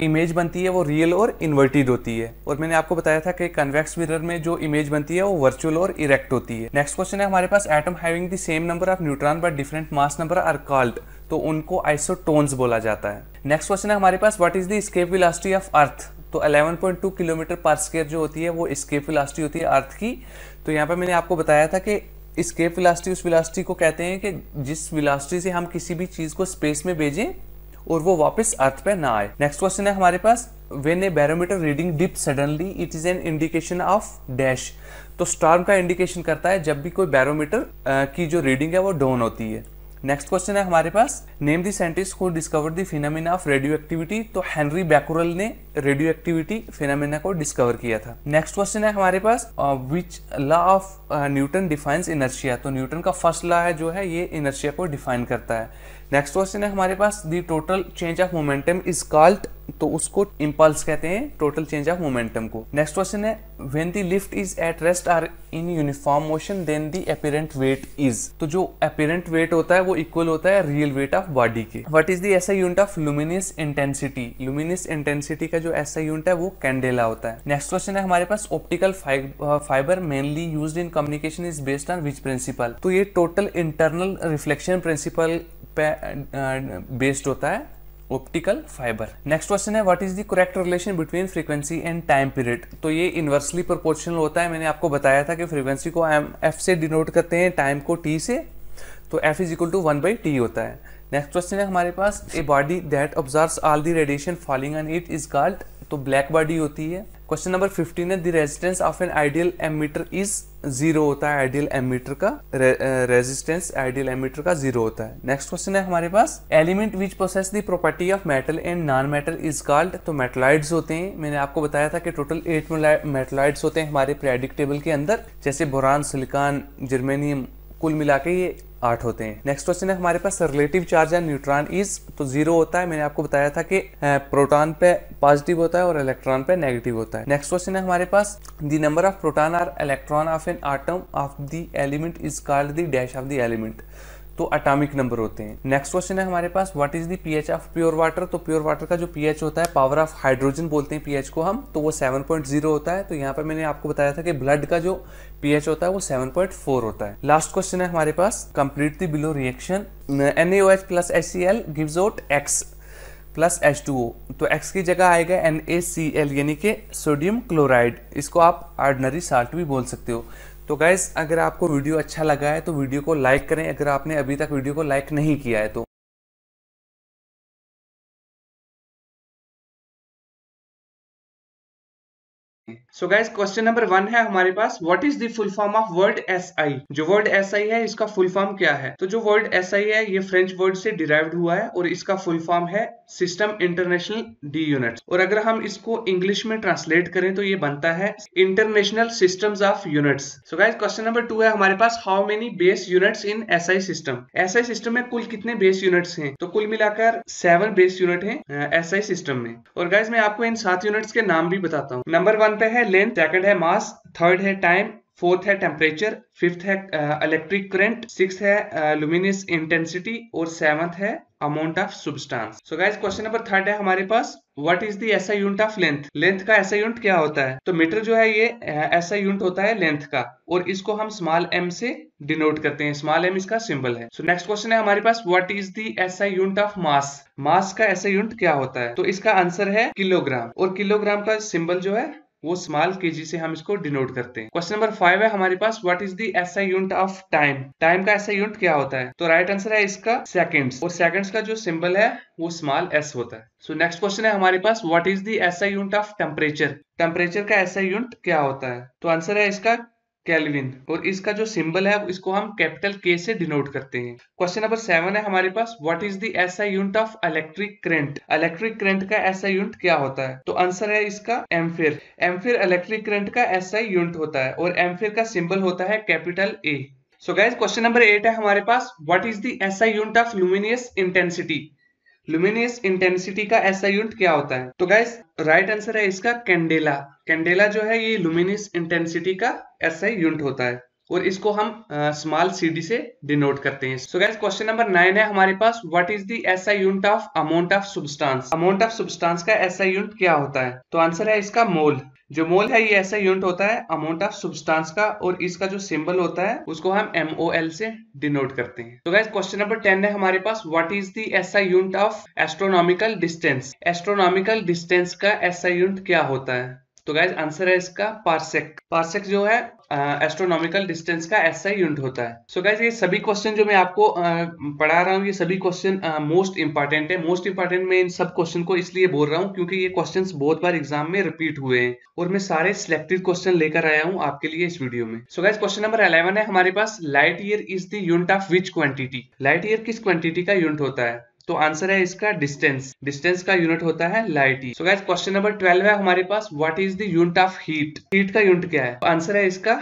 इमेज uh, बनती है वो रियल और इन्वर्टेड होती है। और मैंने आपको बताया था कि कन्वेक्स मिरर में जो इमेज बनती है वो वर्चुअल और इरेक्ट होती है। नेक्स्ट क्वेश्चन है हमारे पास, atom having the same number of neutron but different mass number are called. तो उनको आइसोटोन्स बोला जाता है। नेक्स्ट क्वेश्चन है हमारे पास, what is the escape velocity of earth. तो ग्यारह पॉइंट दो किलोमीटर पर स्क्वायर जो होती है वो एस्केप वेलोसिटी होती है अर्थ की। तो यहाँ पर मैंने आपको बताया था कि एस्केप वेलोसिटी उस वेलोसिटी को कहते हैं कि जिस वेलोसिटी से हम किसी भी चीज को स्पेस में भेजें और वो वापस अर्थ पे ना आए। नेक्स्ट क्वेश्चन है हमारे पास, when a barometer reading dip suddenly it is an indication of dash. तो स्टॉर्म का इंडिकेशन करता है जब भी कोई बैरोमीटर की जो रीडिंग है वो डाउन होती है। नेक्स्ट क्वेश्चन है हमारे पास, name the scientist who discovered the phenomena of radio activity. तो हेनरी बेक्यूरेल ने रेडियो एक्टिविटी फिनोमेना को डिस्कवर किया था। नेक्स्ट क्वेश्चन है हमारे पास, which law of Newton defines inertia. तो न्यूटन का फर्स्ट लॉ है जो है ये इनर्शिया को डिफाइन करता है। नेक्स्ट क्वेश्चन है हमारे पास, the total change of momentum is called. तो उसको इम्पल्स कहते हैं, टोटल चेंज ऑफ मोमेंटम को। नेक्स्ट क्वेश्चन है, when the lift is at rest or in uniform motion then the apparent weight is. तो जो अपीरेंट वेट होता है वो इक्वल होता है रियल वेट ऑफ बॉडी के। What is the SI unit of luminous intensity. Luminous intensity का जो एसआई यूनिट है वो कैंडेला होता है। नेक्स्ट क्वेश्चन है हमारे पास, optical fibre mainly used in communication is based on which principle. तो ये टोटल इंटरनल रिफ्लेक्शन प्रिंसिपल पे बेस्ड होता है ऑप्टिकल फाइबर। नेक्स्ट क्वेश्चन है, what is the correct relation between frequency and time period. तो ये इन्वर्सली प्रोपोर्शनल होता है। मैंने आपको बताया था कि फ्रीक्वेंसी को एफ से डिनोट करते हैं, टाइम को टी से। तो F is equal to one by T होता है। नेक्स्ट क्वेश्चन है हमारे पास, a body that observes all the radiation falling on it is called. तो ब्लैक बॉडी होती है। क्वेश्चन नंबर फिफ्टीन है, the resistance of an ideal ammeter is zero होता है। आइडियल एमीटर का रेजिस्टेंस आइडियल एमीटर का जीरो होता है। नेक्स्ट क्वेश्चन है हमारे पास, element which process the property of metal and non metal is called. तो मेटलॉइड्स होते हैं। मैंने आपको बताया था कि टोटल एट मेटलॉइड्स होते हैं हमारे पीरियोडिक टेबल के अंदर, जैसे बोरान, सिलिकॉन, जर्मेनियम, कुल मिला के ये आठ होते हैं। नेक्स्ट क्वेश्चन है हमारे पास, relative charge on neutron is. तो जीरो होता है। मैंने आपको बताया था कि प्रोटॉन पे पॉजिटिव होता है और इलेक्ट्रॉन पे नेगेटिव होता है। नेक्स्ट क्वेश्चन है हमारे पास, द नंबर ऑफ प्रोटॉन और electron of an atom of the element is called the dash of the element. तो अटामिक नंबर होते हैं। नेक्स्ट क्वेश्चन है हमारे पास, what is the पीएच of pure water. तो प्योर वाटर का जो पीएच होता है, पावर ऑफ हाइड्रोजन बोलते हैं पीएच को हम, तो वो सेवन पॉइंट जीरो होता है। तो यहाँ पर मैंने आपको बताया था कि ब्लड का जो पीएच होता है वो सेवन पॉइंट फोर होता है। लास्ट क्वेश्चन है हमारे पास, complete the below reaction N A O H plus H C L gives out X plus H two O. तो एक्स की जगह आएगा एन ए सी एल यानी कि सोडियम क्लोराइड। इसको आप ऑर्डिनरी साल्ट भी बोल सकते हो। तो गाइस अगर आपको वीडियो अच्छा लगा है तो वीडियो को लाइक करें, अगर आपने अभी तक वीडियो को लाइक नहीं किया है तो। So guys question number one है हमारे पास, what is the full form of word SI. जो वर्ड एसआई है इसका फुल फॉर्म क्या है। तो जो वर्ड एसआई है ये फ्रेंच वर्ड से डिराइव्ड हुआ है और इसका फुल फॉर्म है सिस्टम इंटरनेशनल डी यूनिट्स। और अगर हम इसको इंग्लिश में ट्रांसलेट करें तो ये बनता है international systems of units. So guys question number two है हमारे पास, how many base units in SI system. SI system में कुल कितने बेस यूनिट्स हैं। तो कुल मिलाकर सेवन बेस यूनिट है एसआई सिस्टम में। और गाइस मैं आपको इन सात यूनिट्स के नाम भी बताता हूँ। नंबर वन पे है लेंथ, सेकंड है मास, थर्ड है टाइम, फोर्थ है टेम्परेचर, फिफ्थ है इलेक्ट्रिक करंट, सिक्स है लुमिनस इंटेंसिटी और सेवंथ है amount of substance. So guys question number third है हमारे पास, what is the SI unit of length. Length का एसआई यूनिट क्या होता है? तो मीटर जो है ये एसआई यूनिट होता है लेंथ का, और इसको हम स्मॉल एम से डिनोट करते हैं, स्मॉल एम इसका सिंबल है। सो नेक्स्ट क्वेश्चन है हमारे पास, what is the SI unit of mass. Mass का एसआई यूनिट क्या होता है? तो इसका आंसर है किलोग्राम, और किलोग्राम का सिंबल जो है वो स्मॉल केजी से हम इसको डिनोट करते हैं। क्वेश्चन नंबर फाइव है हमारे पास, what is the SI unit of time. Time का एसआई यूनिट क्या होता है? तो राइट आंसर है इसका सेकंड्स, और सेकंड्स का जो सिंबल है वो स्मॉल एस होता है। सो नेक्स्ट क्वेश्चन है हमारे पास, what is the SI unit of temperature. Temperature का एसआई यूनिट क्या होता है? तो आंसर है इसका केल्विन, और इसका जो सिंबल है इसको हम कैपिटल के से डिनोट करते हैं। क्वेश्चन नंबर सेवन है हमारे पास, what is the SI unit of electric current. Electric current का एसआई यूनिट क्या होता है? तो आंसर है इसका एम्फीयर। एम्फीयर इलेक्ट्रिक करंट का एसआई यूनिट होता है, और एम्फीयर का सिंबल होता है capital A. So guys question number eight है हमारे पास, what is the SI unit of luminous intensity. Luminous intensity का एसआई यूनिट क्या होता है? तो गाइस राइट आंसर है इसका कैंडेला। कैंडेला जो है ये लुमिनियस इंटेंसिटी का एसआई यूनिट होता है, और इसको हम स्मॉल सीडी से डिनोट करते हैं। So guys question number nine है हमारे पास, what is the SI unit of amount of substance. Amount of substance का एसआई यूनिट क्या होता है? तो आंसर है इसका मोल। जो मोल है ये एसआई यूनिट होता है अमाउंट ऑफ सब्सटेंस का, और इसका जो सिंबल होता है उसको हम एमओएल से डिनोट करते हैं। तो गाइस क्वेश्चन नंबर टेन है हमारे पास, what is the SI unit of astronomical distance. Astronomical distance का एसआई यूनिट क्या होता है? तो गाइस आंसर है इसका पार्सेक। पार्सेक जो है एस्ट्रोनॉमिकल डिस्टेंस का एसआई यूनिट होता है। सो so गाइस ये सभी क्वेश्चन जो मैं आपको uh, पढ़ा रहा हूँ, ये सभी क्वेश्चन मोस्ट इंपॉर्टेंट है। मोस्ट इंपॉर्टेंट मैं इन सब क्वेश्चन को इसलिए बोल रहा हूँ क्योंकि ये क्वेश्चंस बहुत बार एग्जाम में रिपीट हुए हैं, और मैं सारे सिलेक्टेड क्वेश्चन लेकर आया हूँ आपके लिए इस वीडियो में। So guys question number eleven है हमारे पास, light year is the unit of which quantity. Light year किस क्वांटिटी का यूनिट होता है? तो आंसर है इसका डिस्टेंस। डिस्टेंस का यूनिट होता है लाइट ई। So guys question number twelve है हमारे पास, what is the unit of heat. Heat का यूनिट क्या है? आंसर है इसका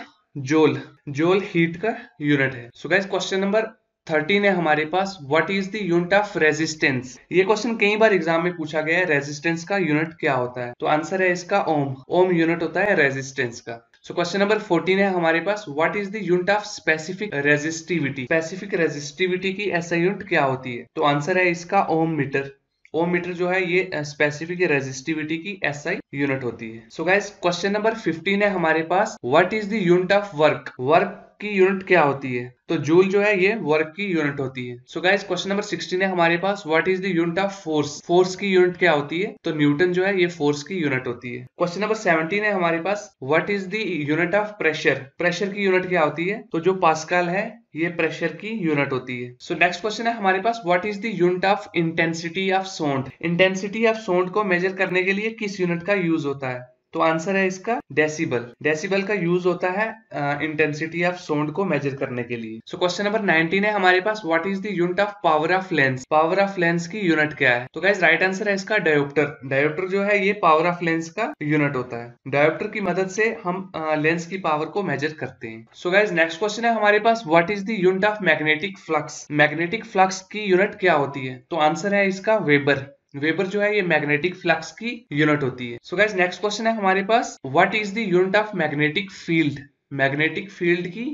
जूल। जूल हीट का यूनिट है। So guys question number thirteen है हमारे पास, what is the unit of resistance. ये क्वेश्चन कई बार एग्जाम में पूछा गया है, रेजिस्टेंस का यूनिट क्या होता है? तो आंसर है इसका ओम। ओम यूनिट होता है रेजिस्टेंस का। सो क्वेश्चन नंबर फोर्टीन है हमारे पास, what is the unit of specific resistivity. Specific resistivity की एसआई यूनिट क्या होती है? तो आंसर है इसका ओम मीटर। ओम मीटर जो है ये स्पेसिफिक रेजिस्टिविटी की एसआई यूनिट होती है। So guys question number fifteen है हमारे पास, what is the unit of work. Work की यूनिट क्या होती है? तो जूल जो है ये वर्क की यूनिट होती है। So guys question number sixteen है हमारे पास, what is the unit of force. Force की यूनिट क्या होती है? तो न्यूटन जो है ये फोर्स की यूनिट होती है। क्वेश्चन नंबर सेवनटीन है हमारे पास, what is the unit of pressure. Pressure की यूनिट क्या होती है? तो जो पास्कल है ये प्रेशर की यूनिट होती है। सो नेक्स्ट क्वेश्चन है हमारे पास, what is the unit of intensity of sound. Intensity of sound को मेजर करने के लिए किस यूनिट का यूज होता है? तो आंसर है इसका डेसिबल। डेसिबल का यूज होता है इंटेंसिटी ऑफ साउंड को मेजर करने के लिए। सो क्वेश्चन नंबर नाइनटीन है हमारे पास, what is the unit of power of lens. Power of lens की यूनिट क्या है? तो गाइस राइट आंसर है इसका डायोप्टर। डायोप्टर जो है ये पावर ऑफ लेंस का यूनिट होता है। डायोप्टर की मदद से हम लेंस uh, की पावर को मेजर करते हैं। सो गाइस नेक्स्ट क्वेश्चन है हमारे पास, what is the unit of magnetic flux. Magnetic flux की यूनिट क्या होती है? तो आंसर है इसका वेबर। वेबर जो है ये मैग्नेटिक फ्लक्स की यूनिट होती है। सो गाइस नेक्स्ट क्वेश्चन है हमारे पास, what is the unit of magnetic field. Magnetic field की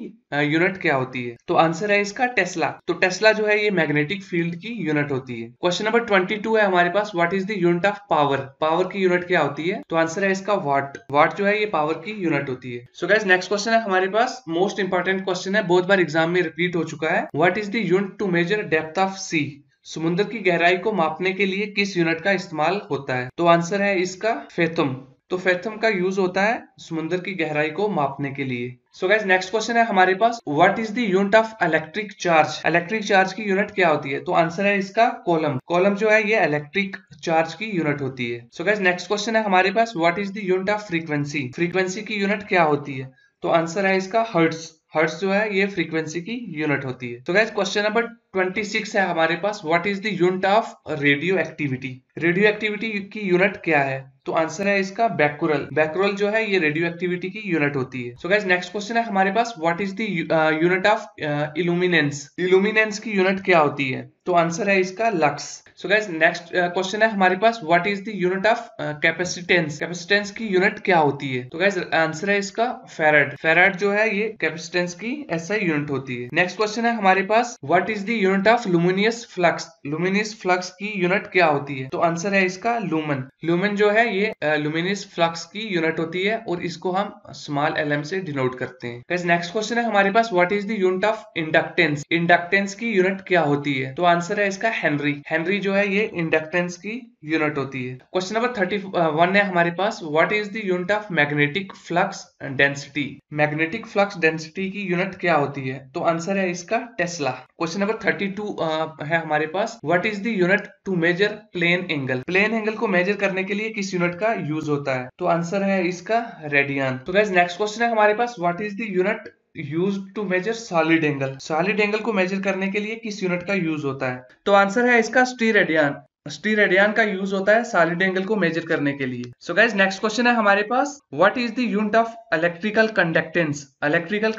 यूनिट uh, क्या होती है? तो आंसर है इसका टेस्ला। तो टेस्ला जो है ये मैग्नेटिक फील्ड की यूनिट होती है। क्वेश्चन नंबर बाईस है हमारे पास, what is the unit of power. Power की यूनिट क्या होती है? तो आंसर है इसका वाट। वाट जो है ये पावर की यूनिट होती है। सो गाइस नेक्स्ट क्वेश्चन है हमारे पास, मोस्ट इंपॉर्टेंट क्वेश्चन है, बहुत बार एग्जाम में रिपीट हो चुका है, what is the unit to measure depth of sea. समुद्र की गहराई को मापने के लिए किस यूनिट का इस्तेमाल होता है? तो आंसर है इसका फैथम। तो फैथम का यूज होता है समुद्र की गहराई को मापने के लिए। सो गाइस नेक्स्ट क्वेश्चन है हमारे पास, what is the unit of electric charge. Electric charge की यूनिट क्या होती है? तो आंसर है इसका कॉलम। कॉलम जो है ये इलेक्ट्रिक चार्ज की यूनिट होती है। सो गाइस नेक्स्ट क्वेश्चन है हमारे पास, what is the unit of frequency. Frequency की यूनिट क्या होती है? तो आंसर है इसका हर्ट्ज। हर्ट्ज जो है ये फ्रीक्वेंसी की यूनिट होती है। तो गाइस क्वेश्चन नंबर छब्बीस है हमारे पास। What is the unit of radio activity? Radio activity की यूनिट क्या है? तो आंसर है इसका बैक्यूरल। बैक्यूरल जो है ये रेडियो एक्टिविटी की यूनिट होती है। सो गाइस नेक्स्ट क्वेश्चन है हमारे पास, what is the unit of illuminance? Illuminance की यूनिट क्या होती है? तो आंसर है इसका lux. So guys next question है हमारे पास, what is the unit of capacitance? Capacitance की यूनिट क्या होती है? तो गाइस आंसर है इसका फैराड। फैराड जो है ये कैपेसिटेंस की ऐसा यूनिट होती है। नेक्स्ट क्वेश्चन है हमारे पास, what is the unit of luminous flux? Luminous flux की यूनिट क्या होती है? तो आंसर है इसका लुमन। लुमन जो है ये लुमिनियस फ्लक्स की यूनिट होती है और इसको हम स्मॉल एलएम से डिनोट करते हैं। गाइस नेक्स्ट क्वेश्चन है हमारे पास, what is the unit of inductance? Inductance की यूनिट क्या होती है? तो आंसर है इसका हेनरी। हेनरी जो है ये इंडक्टेंस की यूनिट होती है। क्वेश्चन नंबर थर्टी वन है हमारे पास, what is the unit of magnetic flux density? Magnetic flux density की यूनिट क्या होती है? तो आंसर है इसका tesla. Question number thirty two है हमारे पास, what is the unit to measure plane angle? Plane angle को मेजर करने के लिए किस यूनिट का यूज होता है? तो आंसर है इसका रेडियन। तो गाइस नेक्स्ट क्वेश्चन है हमारे पास, what is the unit used to measure solid angle? Solid angle को मेजर करने के लिए किस यूनिट का यूज होता है? तो आंसर है इसका स्टेरेडियन। स्टेरेडियन का यूज होता है सॉलिड एंगल को मेजर करने के लिए। सो गाइस नेक्स्ट क्वेश्चन है हमारे पास, what is the unit of electrical conductance? Electrical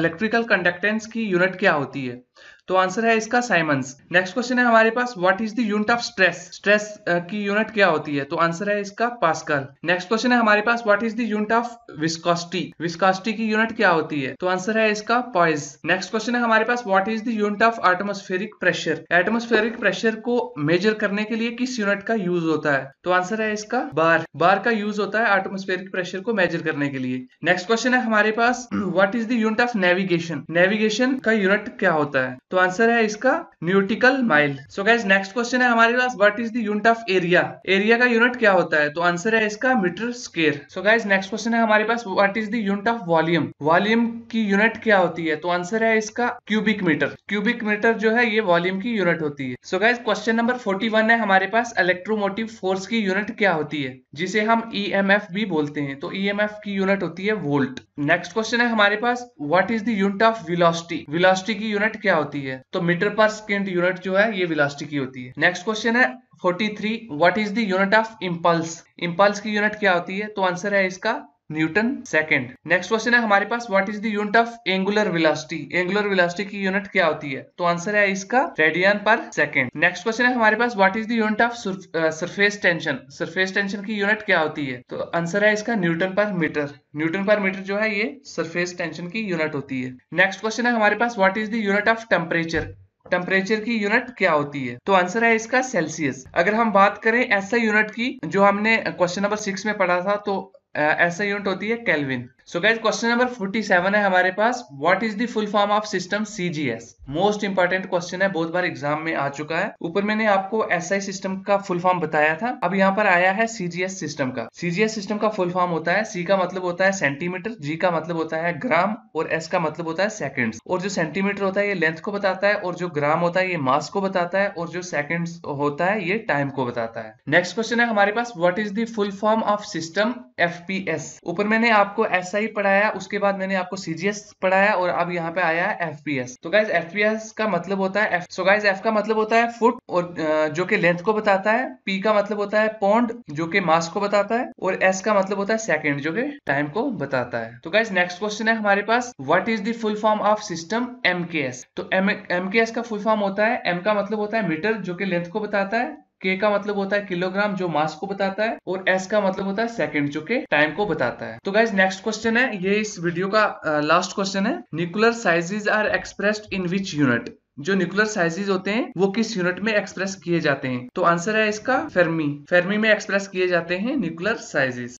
electrical conductance की यूनिट क्या होती है? तो आंसर है इसका साइमंस। नेक्स्ट क्वेश्चन है हमारे पास, what is the unit of stress? Stress की यूनिट क्या होती है? तो आंसर है इसका पास्कल। नेक्स्ट क्वेश्चन है हमारे पास, what is the unit of viscosity? Viscosity की यूनिट क्या होती है? तो आंसर है इसका पॉइज। नेक्स्ट क्वेश्चन है हमारे पास, what is the unit of atmospheric pressure? Atmospheric pressure को मेजर करने के लिए किस यूनिट का यूज होता है? तो आंसर है इसका बार। बार का यूज होता है एटमॉस्फेरिक प्रेशर को मेजर करने के लिए। नेक्स्ट क्वेश्चन है हमारे पास, what is the unit of navigation? Navigation का यूनिट क्या होता है? तो आंसर है इसका nautical mile. So guys next question है हमारे पास, what is the unit of area? Area का यूनिट क्या होता है? तो आंसर है इसका metre square. So guys next question है हमारे पास, what is the unit of volume? Volume की यूनिट क्या होती है? तो आंसर है इसका क्यूबिक मीटर। क्यूबिक मीटर जो है ये वॉल्यूम की यूनिट होती है। So guys question number forty one है हमारे पास, इलेक्ट्रोमोटिव फोर्स की यूनिट क्या होती है? जिसे हम ई एम एफ भी बोलते हैं। तो ई एम एफ की यूनिट होती है वोल्ट। नेक्स्ट क्वेश्चन है हमारे पास, what is the unit of velocity? Velocity की यूनिट क्या होती है? तो मीटर पर सेकंड यूनिट जो है ये वेलोसिटी की होती है। नेक्स्ट क्वेश्चन है forty three, what is the unit of impulse? Impulse की यूनिट क्या होती है? तो आंसर है इसका न्यूटन सेकंड। नेक्स्ट क्वेश्चन है हमारे पास, what is the unit of angular velocity? Angular velocity की यूनिट क्या होती है? तो आंसर है इसका रेडियन पर सेकंड। नेक्स्ट क्वेश्चन है हमारे पास, what is the unit of surface tension? Surface tension की यूनिट क्या होती है? तो आंसर है इसका न्यूटन पर मीटर। न्यूटन पर मीटर जो है ये सरफेस टेंशन की यूनिट होती है। नेक्स्ट क्वेश्चन है हमारे पास, what is the unit of temperature? Temperature की यूनिट क्या होती है? तो आंसर है इसका सेल्सियस। अगर हम बात करें ऐसा यूनिट की जो हमने क्वेश्चन नंबर सिक्स में पढ़ा था, तो ऐसा यूनिट होती है kelvin. So guys question number forty seven है हमारे पास, what is the full form of system सीजीएस? Most important question है, बहुत बार एग्जाम में आ चुका है। ऊपर मैंने आपको एसआई सिस्टम का फुल फॉर्म बताया था, अब यहाँ पर आया है सीजीएस सिस्टम का। सीजीएस सिस्टम का फुल फॉर्म होता है, सी का मतलब होता है सेंटीमीटर, जी का मतलब होता है ग्राम और एस का मतलब होता है सेकेंड्स। और जो सेंटीमीटर होता है ये लेंथ को बताता है, और जो ग्राम होता है ये मास को बताता है, और जो सेकेंड्स होता है ये टाइम को बताता है। नेक्स्ट क्वेश्चन है हमारे पास, what is the full form of system FPS? ऊपर मैंने आपको एस ही पढ़ाया, उसके बाद मैंने आपको सीजीएस पढ़ाया और अब यहाँ पे आया है एफपीएस। तो गाइस एफपीएस का मतलब होता है एफ। सो गाइस एफ का मतलब होता है फुट और जो कि लेंथ को बताता है, पी का मतलब होता है पौंड जो कि मास को बताता है, और एस का मतलब होता है सेकंड जो कि टाइम को बताता है। तो गाइस नेक्स्ट क्वेश्चन है हमारे पास, what is the full form of system एमकेएस? तो एमकेएस का फुल फॉर्म होता है, एम का मतलब होता है मीटर जो कि लेंथ को बताता है, के का मतलब होता है किलोग्राम जो मास को बताता है, और एस का मतलब होता है सेकंड जो कि टाइम को बताता है। तो गाइस नेक्स्ट क्वेश्चन है, ये इस वीडियो का लास्ट क्वेश्चन है, nuclear sizes are expressed in which unit? जो न्यूक्लियर साइजेस होते हैं वो किस यूनिट में एक्सप्रेस किए जाते हैं? तो आंसर है इसका फेर्मी। फेर्मी में एक्सप्रेस किए जाते हैं न्यूक्लियर साइजेस।